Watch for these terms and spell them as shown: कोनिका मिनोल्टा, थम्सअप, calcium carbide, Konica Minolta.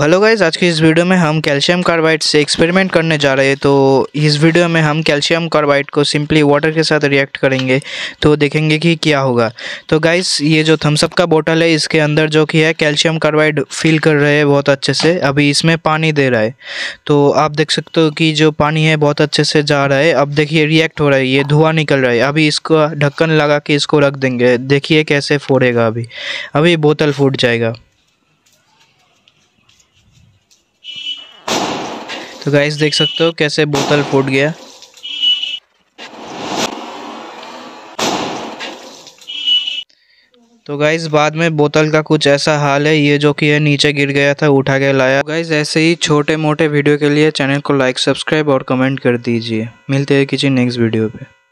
Hello guys, आज की इस वीडियो में हम कैल्शियम कार्बाइड से एक्सपेरिमेंट करने जा रहे हैं। तो इस वीडियो में हम कैल्शियम कार्बाइड को सिंपली वाटर के साथ रिएक्ट करेंगे, तो देखेंगे कि क्या होगा। तो गाइस, ये जो थम्सअप का बोतल है, इसके अंदर जो कि है कैल्शियम कार्बाइड फील कर रहे हैं बहुत अच्छे से। अभी इसमें पानी दे रहा है, तो आप देख सकते हो कि जो पानी है बहुत अच्छे से जा रहा है। अब देखिए रिएक्ट हो रहा है, ये धुआँ निकल रहा है। अभी इसको ढक्कन लगा के इसको रख देंगे, देखिए कैसे फोड़ेगा। अभी बोतल फूट जाएगा। तो गाइस देख सकते हो कैसे बोतल फूट गया। तो गाइस बाद में बोतल का कुछ ऐसा हाल है, ये जो कि है नीचे गिर गया था, उठा के लाया। तो गाइस ऐसे ही छोटे मोटे वीडियो के लिए चैनल को लाइक, सब्सक्राइब और कमेंट कर दीजिए। मिलते हैं किसी नेक्स्ट वीडियो पे।